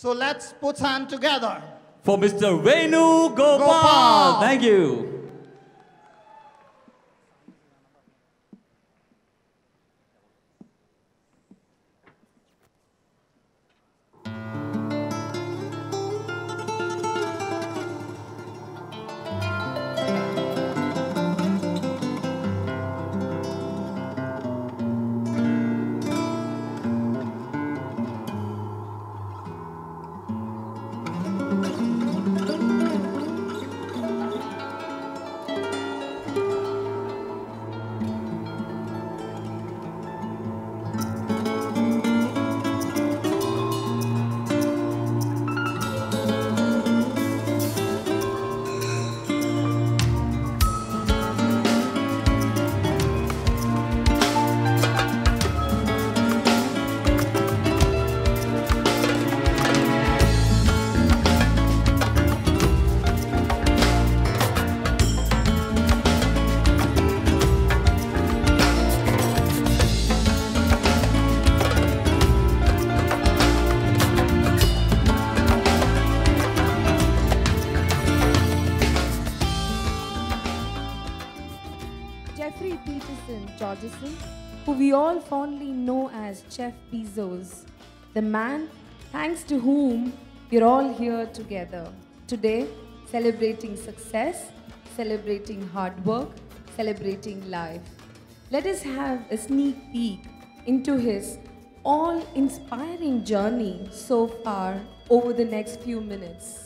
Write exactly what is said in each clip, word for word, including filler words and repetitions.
So let's put hands together for Mister Venugopal. Thank you. Who we all fondly know as Jeff Bezos, the man thanks to whom we're all here together today, celebrating success, celebrating hard work, celebrating life. Let us have a sneak peek into his all-inspiring journey so far over the next few minutes.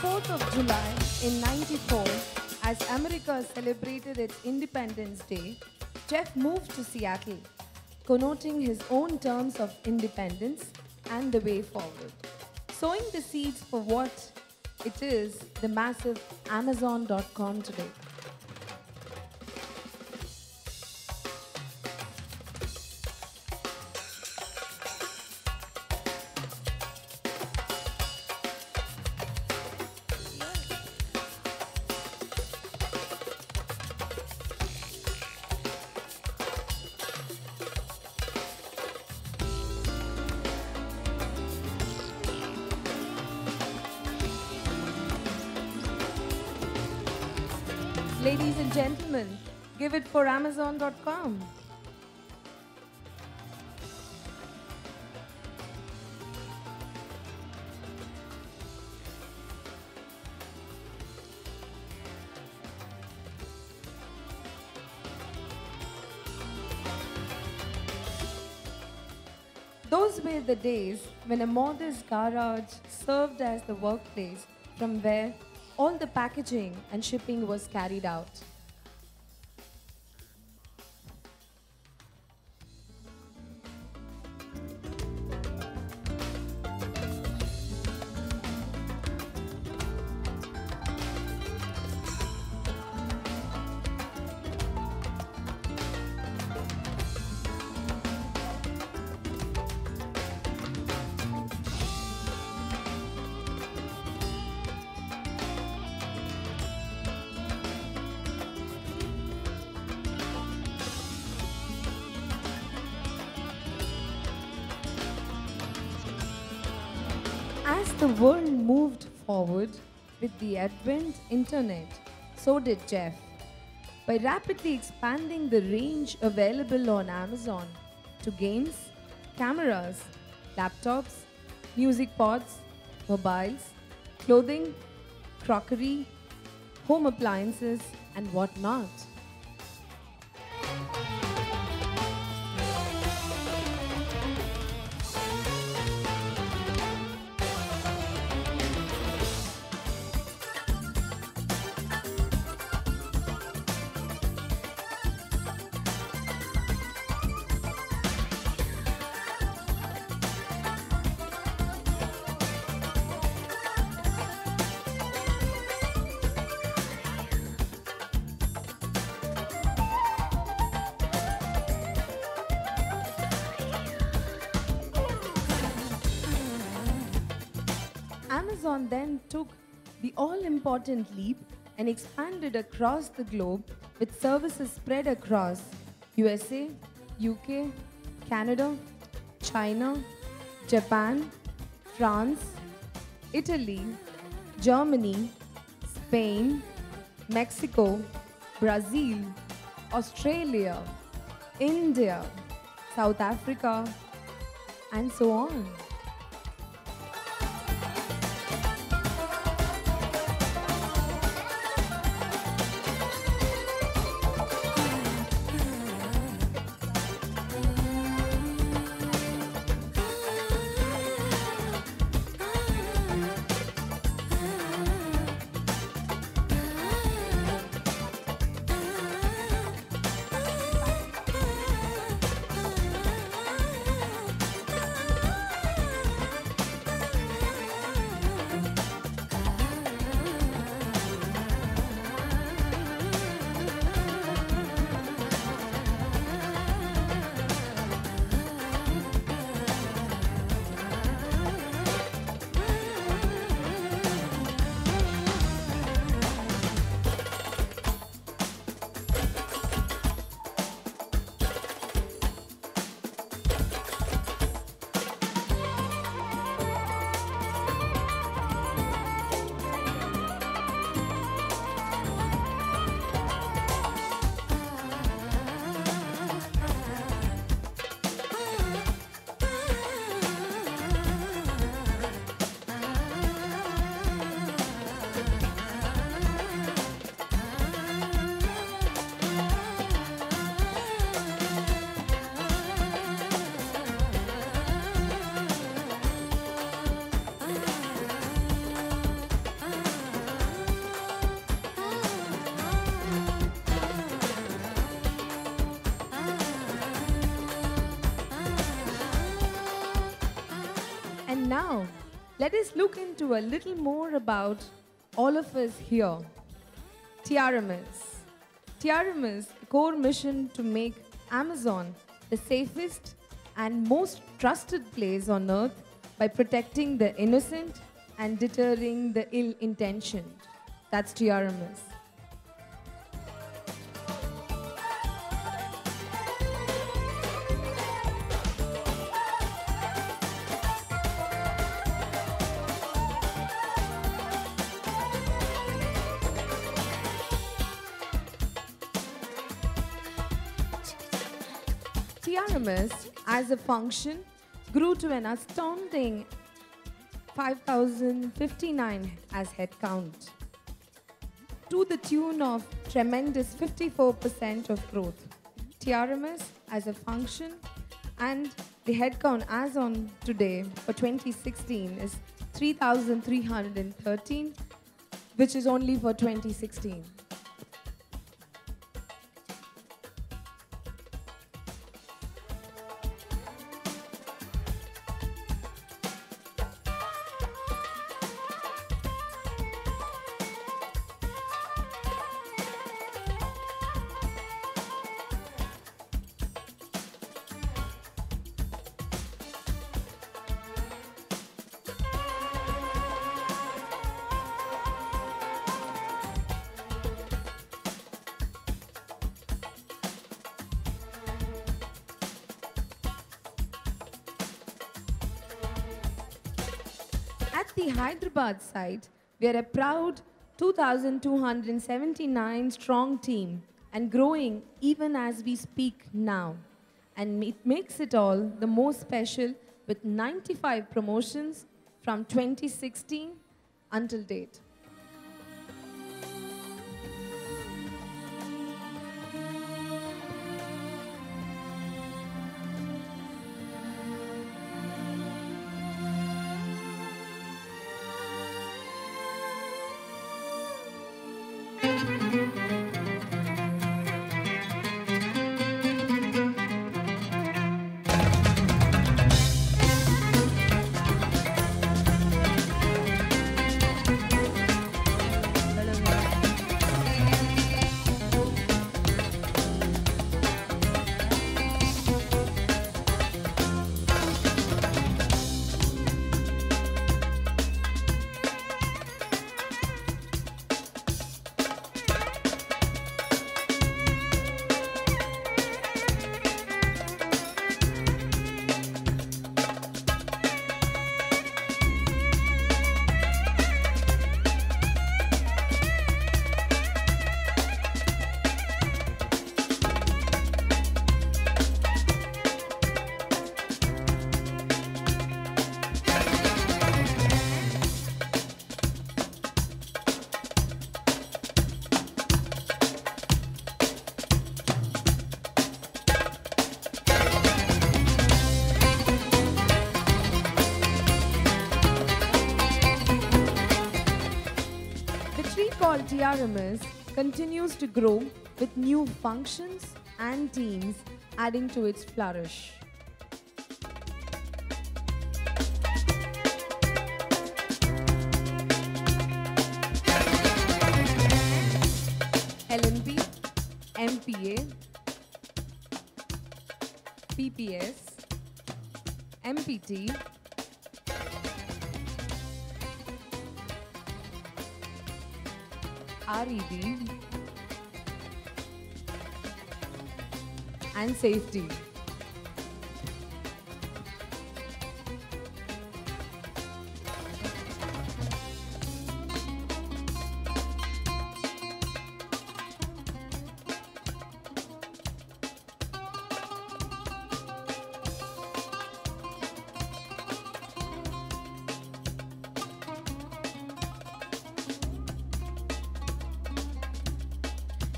fourth of July in ninety-four, as America celebrated its Independence Day, Jeff moved to Seattle, connoting his own terms of independence and the way forward, sowing the seeds for what it is, the massive Amazon dot com today. Ladies and gentlemen, give it for Amazon dot com. Those were the days when a modest garage served as the workplace from where all the packaging and shipping was carried out. As the world moved forward with the advent internet, so did Jeff. By rapidly expanding the range available on Amazon to games, cameras, laptops, music pods, mobiles, clothing, crockery, home appliances and whatnot. Amazon then took the all-important leap and expanded across the globe with services spread across U S A, U K, Canada, China, Japan, France, Italy, Germany, Spain, Mexico, Brazil, Australia, India, South Africa, and so on. Now, let us look into a little more about all of us here. T R M S. T R M S core mission to make Amazon the safest and most trusted place on earth by protecting the innocent and deterring the ill-intentioned. That's T R M S. T R M S as a function grew to an astounding five thousand fifty-nine as headcount, to the tune of tremendous fifty-four percent of growth. T R M S as a function and the headcount as on today for twenty sixteen is three thousand three hundred thirteen, which is only for twenty sixteen. At the Hyderabad site, we are a proud two thousand two hundred seventy-nine strong team and growing even as we speak now. And it makes it all the more special with ninety-five promotions from twenty sixteen until date. industry called T R M S continues to grow with new functions and teams adding to its flourish. L N P, M P A, P P S, M P T, R E D, and safety.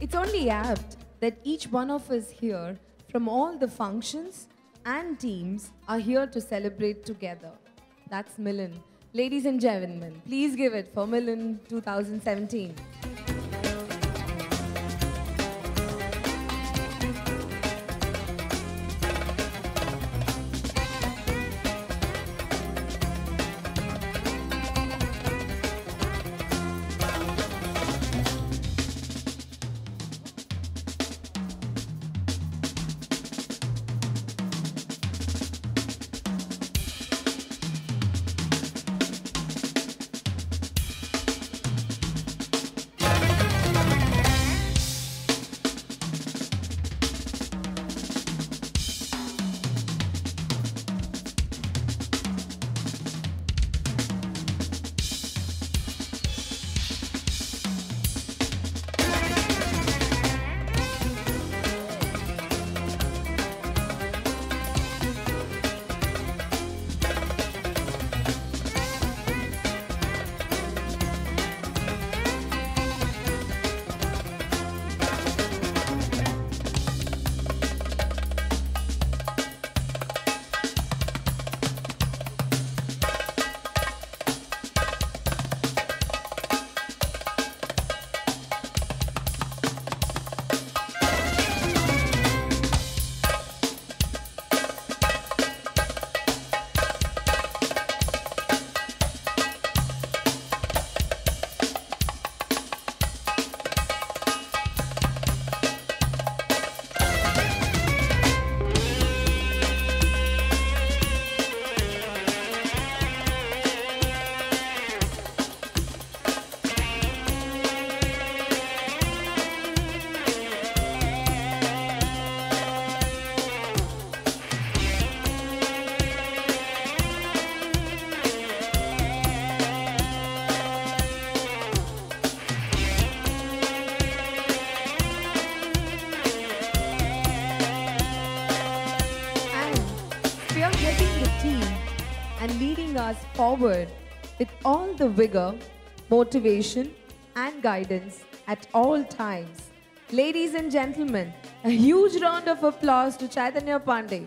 It's only apt that each one of us here from all the functions and teams are here to celebrate together. That's Milan. Ladies and gentlemen, please give it for Milan twenty seventeen. Forward with all the vigor, motivation, and guidance at all times. Ladies and gentlemen, a huge round of applause to Chaitanya Pandey.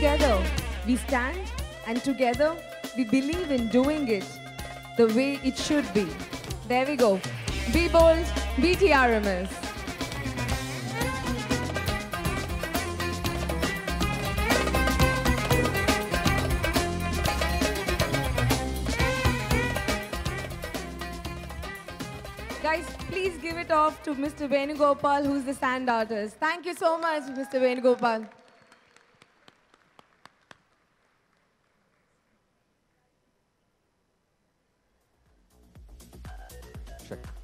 Together we stand, and together we believe in doing it the way it should be. There we go. Be bold, be T R M S. Guys, please give it off to Mister Venugopal, who's the stand artist. Thank you so much, Mister Venugopal. Shakti.